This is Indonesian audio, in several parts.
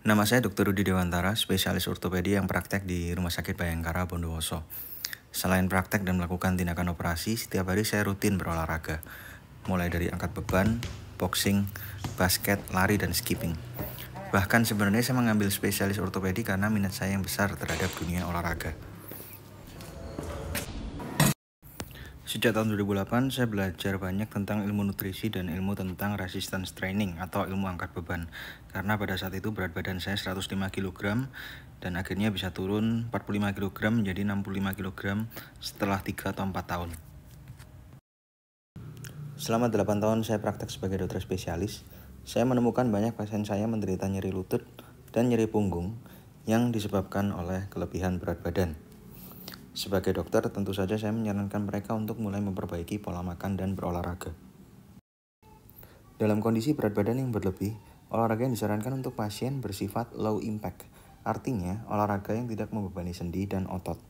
Nama saya Dr. Rudy Dewantara, spesialis ortopedi yang praktek di Rumah Sakit Bayangkara, Bondowoso. Selain praktek dan melakukan tindakan operasi, setiap hari saya rutin berolahraga. Mulai dari angkat beban, boxing, basket, lari, dan skipping. Bahkan sebenarnya saya mengambil spesialis ortopedi karena minat saya yang besar terhadap dunia olahraga. Sejak tahun 2008, saya belajar banyak tentang ilmu nutrisi dan ilmu tentang resistance training atau ilmu angkat beban. Karena pada saat itu berat badan saya 105 kg dan akhirnya bisa turun 45 kg menjadi 65 kg setelah 3 atau 4 tahun. Selama 8 tahun saya praktek sebagai dokter spesialis. Saya menemukan banyak pasien saya menderita nyeri lutut dan nyeri punggung yang disebabkan oleh kelebihan berat badan. Sebagai dokter, tentu saja saya menyarankan mereka untuk mulai memperbaiki pola makan dan berolahraga. Dalam kondisi berat badan yang berlebih, olahraga yang disarankan untuk pasien bersifat low impact, artinya olahraga yang tidak membebani sendi dan otot.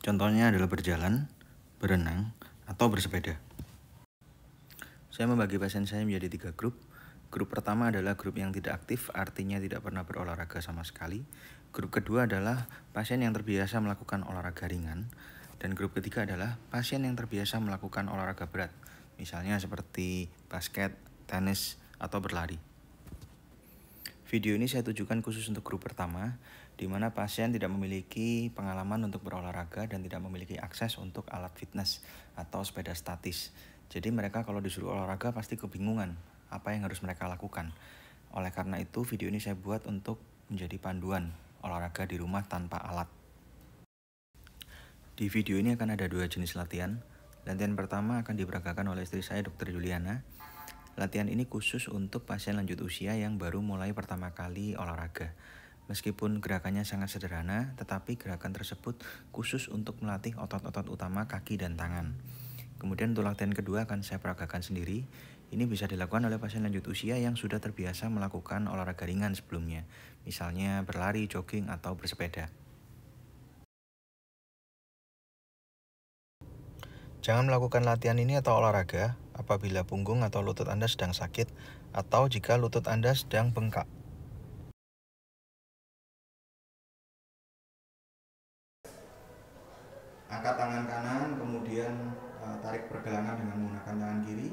Contohnya adalah berjalan, berenang, atau bersepeda. Saya membagi pasien saya menjadi 3 grup. Grup pertama adalah grup yang tidak aktif, artinya tidak pernah berolahraga sama sekali. Grup kedua adalah pasien yang terbiasa melakukan olahraga ringan. Dan grup ketiga adalah pasien yang terbiasa melakukan olahraga berat, misalnya seperti basket, tenis, atau berlari. Video ini saya tujukan khusus untuk grup pertama, di mana pasien tidak memiliki pengalaman untuk berolahraga dan tidak memiliki akses untuk alat fitness atau sepeda statis. Jadi mereka kalau disuruh olahraga pasti kebingungan apa yang harus mereka lakukan. Oleh karena itu, video ini saya buat untuk menjadi panduan olahraga di rumah tanpa alat. Di video ini akan ada 2 jenis latihan. Latihan pertama akan diperagakan oleh istri saya, dokter Juliana. Latihan ini khusus untuk pasien lanjut usia yang baru mulai pertama kali olahraga. Meskipun gerakannya sangat sederhana, tetapi gerakan tersebut khusus untuk melatih otot-otot utama kaki dan tangan. Kemudian untuk latihan kedua akan saya peragakan sendiri. Ini bisa dilakukan oleh pasien lanjut usia yang sudah terbiasa melakukan olahraga ringan sebelumnya, misalnya berlari, jogging, atau bersepeda. Jangan melakukan latihan ini atau olahraga apabila punggung atau lutut Anda sedang sakit atau jika lutut Anda sedang bengkak. Angkat tangan kanan, kemudian tarik pergelangan dengan menggunakan tangan kiri.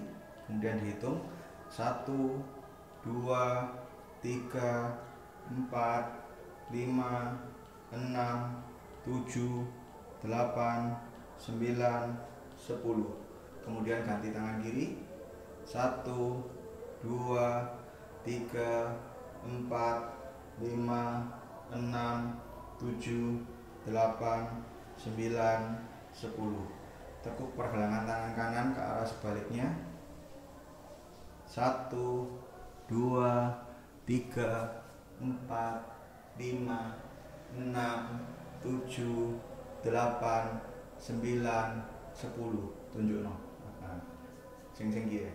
Kemudian dihitung 1, 2, 3, 4, 5, 6, 7, 8, 9, 10. Kemudian ganti tangan kiri 1, 2, 3, 4, 5, 6, 7, 8, 9, 10. Tekuk pergelangan tangan kanan ke arah sebaliknya 1, 2, 3, 4, 5, 6, 7, 8, 9, 10. Tunjuk no. Sing kiri.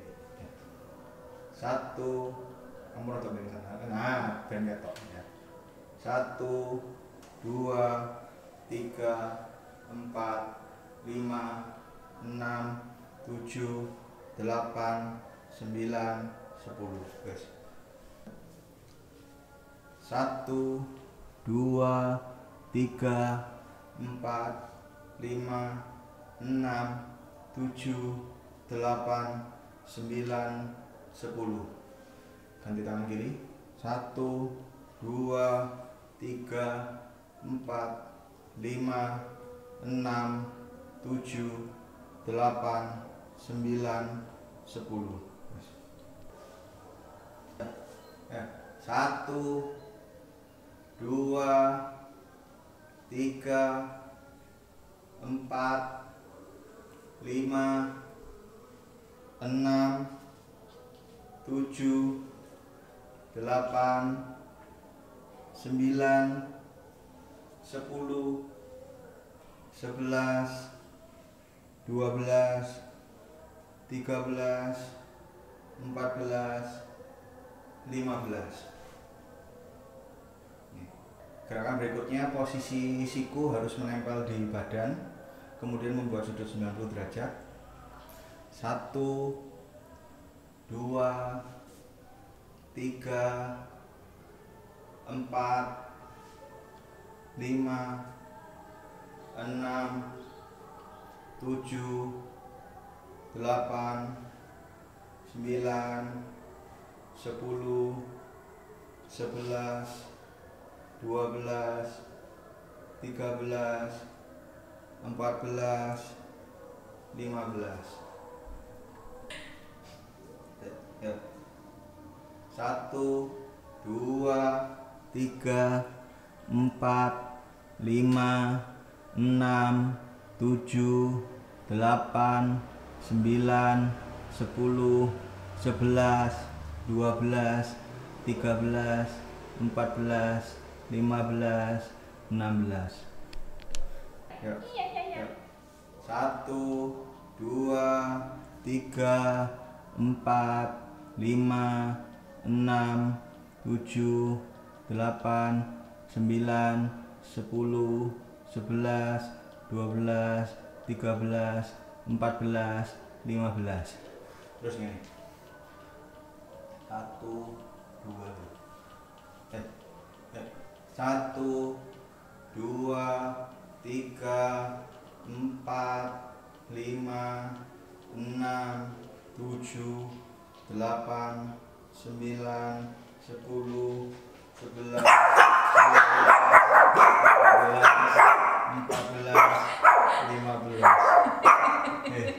1. Kamu rotok dari sana. Nah, ben ketok. 1, 2, 3, 4, 5, 6, 7, 8, 9, 10. 1, 2, 3, 4, 5, 6, 7, 8, 9, 10. Ganti tangan kiri 1, 2, 3, 4, 5, 6, 7, 8, 9, 10. 1, 2, 3, 4, 5, 6, 7, 8, 9, 10. Gerakan berikutnya, posisi siku harus menempel di badan, kemudian membuat sudut 90 derajat. 1, 2, 3, 4, 5, 6, 7, 8, 9, 10. 4, 5, 6, 7, 8, 9, 10, 11, 12, 13, 14, 15, 1, 2, 3, 4, 5, 6, 7, 8, 9, 10, 11, 12, 13, 14, 15, 16. 1, 2, 3, 4, 5, 6, 7, 8, 9, 10, 11, 12, 13, 14, 15. Terus gini. 1, 2, 3, 4, 5, 6, 7, 8, 9, 10, 11, 12, 13, 14, 15.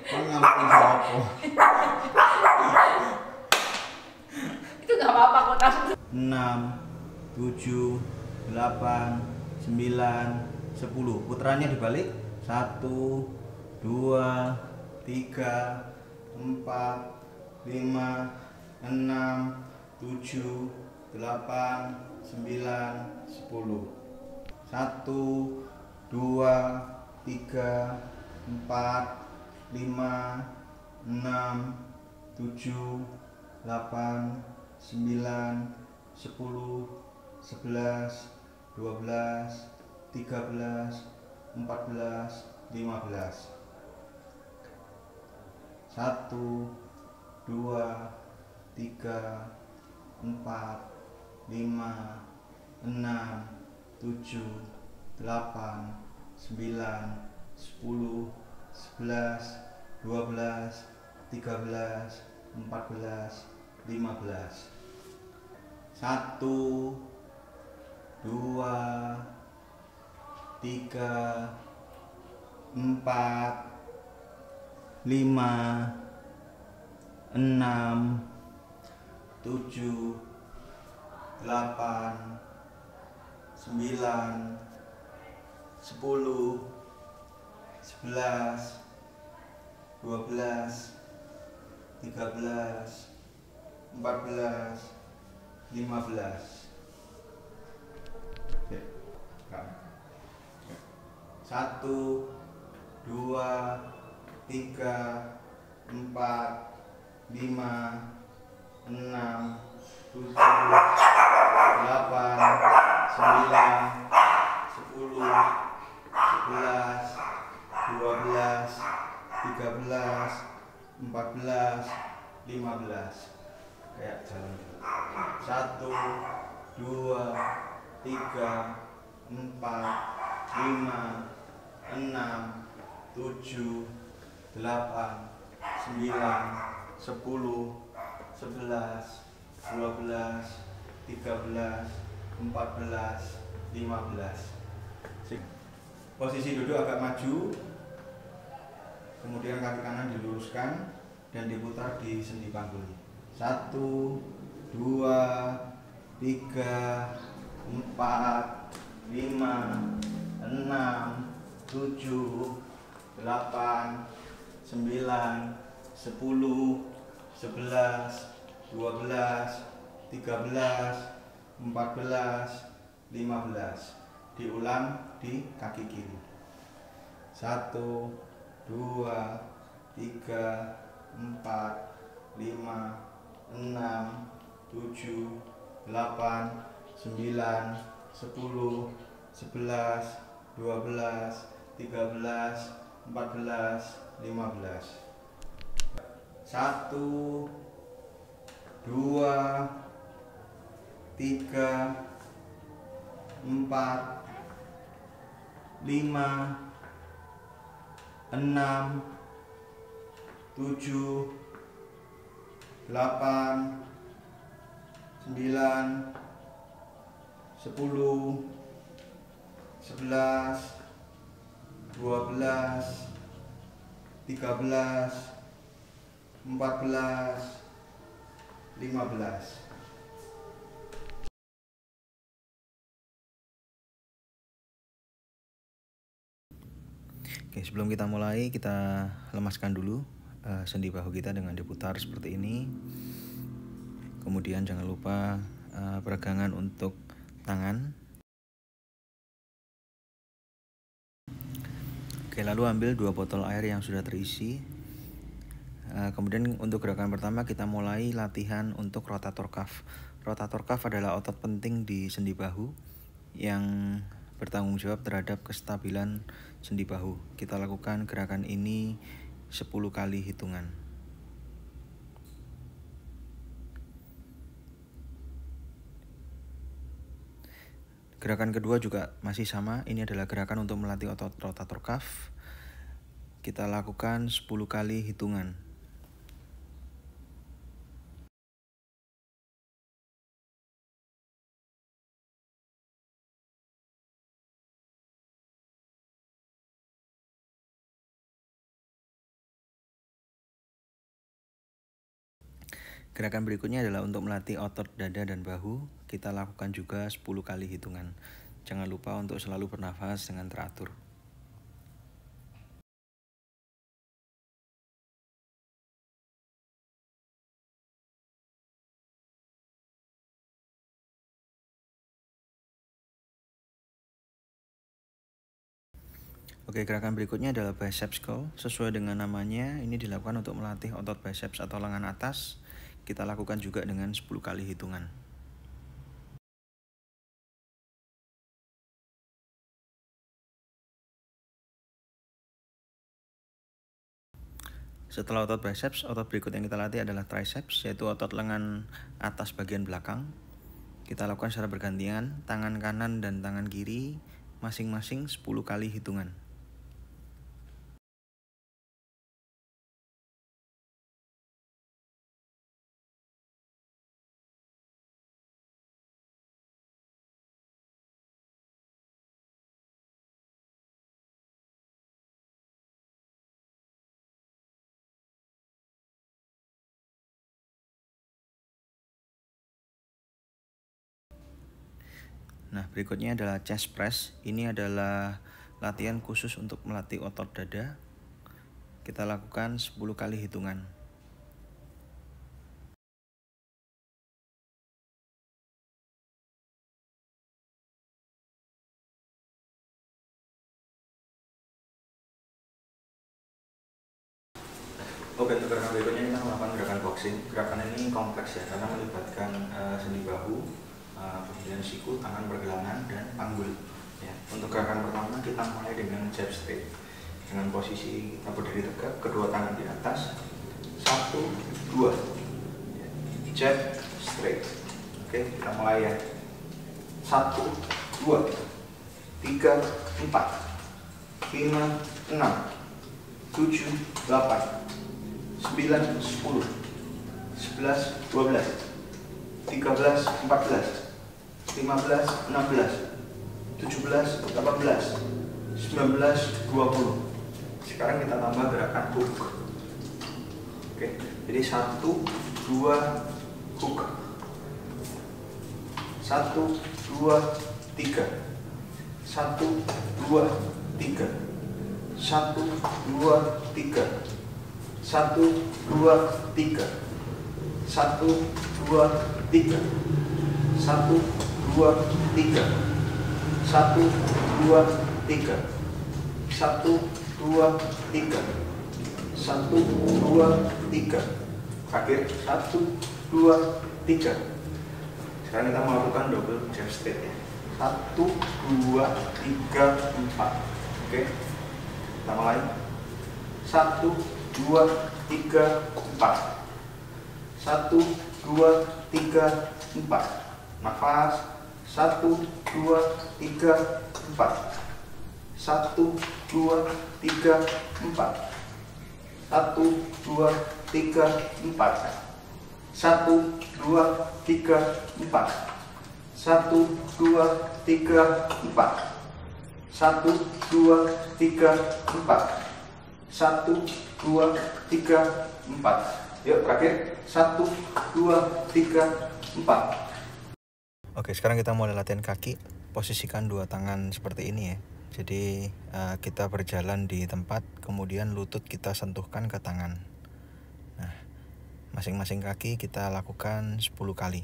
Kok ngapain aku? Itu gak apa-apa kok tahu. 6, 7, 8, 9, 10. Putarannya dibalik. 1, 2, 3, 4, 5, 6, 7, 8, 9, 10. 1, 2, 3, 4, 5, 6, 7, 8, 9, 10, 11, 12, 13, 14, 15. 1, 2, 3, 4, 5, 6, 7, 8, 9, 10, 11, 12, 13, 14, 15. 1, 2, 3, 4, 5, 6, 7, 8, 9, 10, 11, 12, 13, 14, 15. 1, 2, 3, 4, 5, 6, 7, 8, 9, 10, 11, 12, 13, 14, 15. Kayak jalan. 1, 2, 3, 4, 5, 6, 7, 8, 9, 10, 11, 12, 13, 14, 15. Posisi duduk agak maju, kemudian kaki kanan diluruskan dan diputar di sendi panggul. 1, 2, 3, 4, 5, 6, 7, 8, 9, 10, 11, 12, 13, 14, 15. Diulang di kaki kiri. 1, 2, 3, 4, 5, 6, 7, 8, 9, 10, 11, 12, 13, 14, 15. 1, 2, 3, 4, 5, 6, 7, 8, 9, 10, 11, 12, 13, 14, 15. 4, 5, 6, 7, 8, 9, 10, 11, 12, 13, 14, 15. Oke, sebelum kita mulai, kita lemaskan dulu sendi bahu kita dengan diputar seperti ini. Kemudian jangan lupa peregangan untuk tangan. Oke, lalu ambil 2 botol air yang sudah terisi. Kemudian untuk gerakan pertama kita mulai latihan untuk rotator cuff. Rotator cuff adalah otot penting di sendi bahu yang bertanggung jawab terhadap kestabilan sendi bahu. Kita lakukan gerakan ini 10 kali hitungan. Gerakan kedua juga masih sama, ini adalah gerakan untuk melatih otot rotator cuff. Kita lakukan 10 kali hitungan. Gerakan berikutnya adalah untuk melatih otot dada dan bahu. Kita lakukan juga 10 kali hitungan. Jangan lupa untuk selalu bernafas dengan teratur. Oke, gerakan berikutnya adalah biceps curl. Sesuai dengan namanya, ini dilakukan untuk melatih otot biceps atau lengan atas. Kita lakukan juga dengan 10 kali hitungan. Setelah otot biceps, otot berikut yang kita latih adalah triceps, yaitu otot lengan atas bagian belakang. Kita lakukan secara bergantian, tangan kanan dan tangan kiri masing-masing 10 kali hitungan. Nah, berikutnya adalah chest press. Ini adalah latihan khusus untuk melatih otot dada. Kita lakukan 10 kali hitungan. Oke, untuk gerakan berikutnya kita melakukan gerakan boxing. Gerakan ini kompleks ya, karena melibatkan sendi bahu, kemudian siku, tangan pergelangan, dan panggul ya. Untuk gerakan pertama kita mulai dengan jab straight. Dengan posisi kita berdiri tegak, kedua tangan di atas, 1, 2 ya. Jab straight. Oke, kita mulai ya, 1, 2, 3, 4, 5, 6, 7, 8, 9, 10, 11, 12, 13, 14, 15, 16, 17, 18, 19, 20. Sekarang kita tambah gerakan hook. Oke, jadi 1, 2 hook, 1, 2, 3, 1, 2, 3, 1, 2, 3, 1, 2, 3, 1, 2, 3, 1, 2, 3, 1, 2, 3, 1, 2, 3, 1, 2, 3, terakhir 1, 2, 3. Sekarang kita melakukan double jump step ya, 1, 2, 3, 4. Oke, kita mulai 1, 2, 3, 4. 1, 2, 3, 4. Nafas, 1, 2, 3, 4. 1, 2, 3, 4. 1, 2, 3, 4. 1, 2, 3, 4. 1, 2, 3, 4. 1, 2, 3, 4. 1, 2, 3, 4. Yuk terakhir 1, 2, 3, 4. Oke, sekarang kita mulai latihan kaki. Posisikan dua tangan seperti ini ya. Jadi kita berjalan di tempat, kemudian lutut kita sentuhkan ke tangan. Nah, masing-masing kaki kita lakukan 10 kali.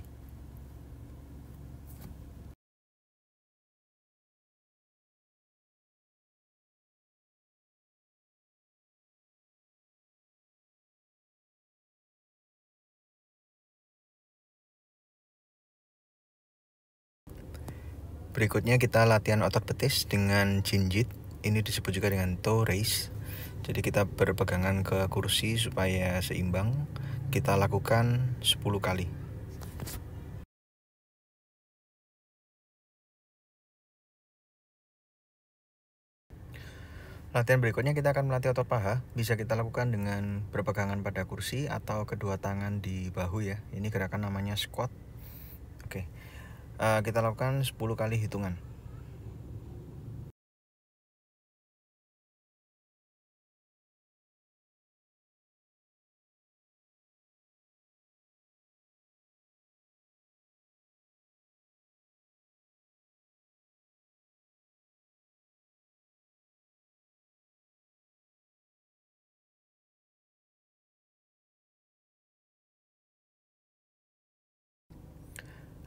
Berikutnya kita latihan otot betis dengan jinjit. Ini disebut juga dengan toe raise. Jadi kita berpegangan ke kursi supaya seimbang. Kita lakukan 10 kali. Latihan berikutnya kita akan melatih otot paha. Bisa kita lakukan dengan berpegangan pada kursi atau kedua tangan di bahu ya. Ini gerakan namanya squat. Oke. Kita lakukan 10 kali hitungan.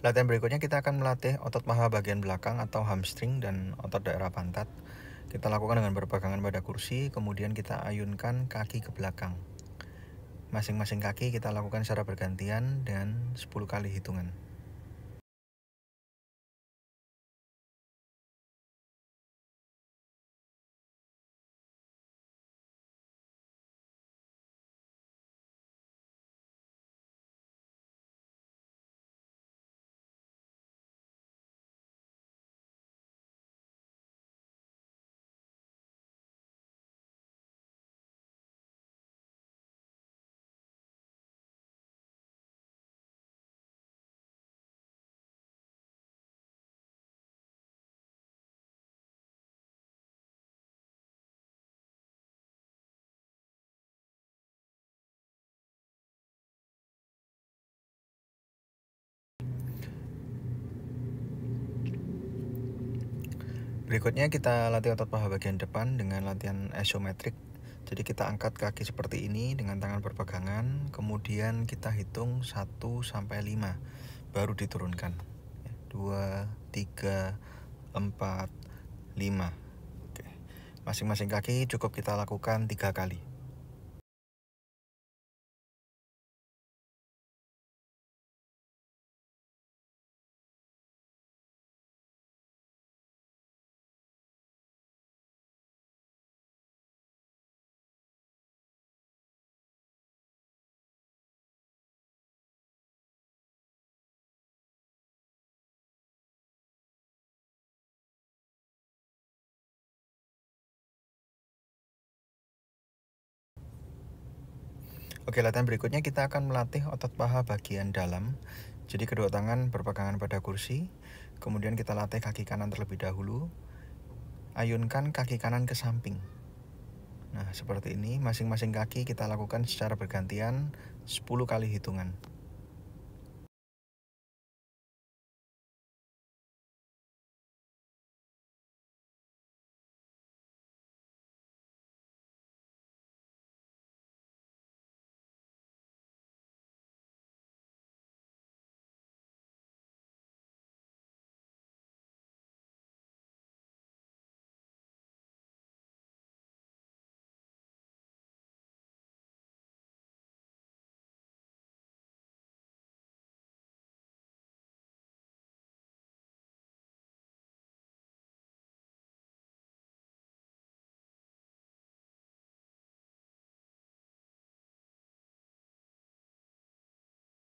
Latihan berikutnya kita akan melatih otot paha bagian belakang atau hamstring dan otot daerah pantat. Kita lakukan dengan berpegangan pada kursi, kemudian kita ayunkan kaki ke belakang. Masing-masing kaki kita lakukan secara bergantian dan 10 kali hitungan. Berikutnya kita latih otot paha bagian depan dengan latihan isometrik. Jadi kita angkat kaki seperti ini dengan tangan berpegangan, kemudian kita hitung 1 sampai 5, baru diturunkan. 2, 3, 4, 5. Oke. Masing-masing kaki cukup kita lakukan 3 kali. Oke, latihan berikutnya kita akan melatih otot paha bagian dalam. Jadi kedua tangan berpegangan pada kursi, kemudian kita latih kaki kanan terlebih dahulu. Ayunkan kaki kanan ke samping. Nah, seperti ini, masing-masing kaki kita lakukan secara bergantian 10 kali hitungan.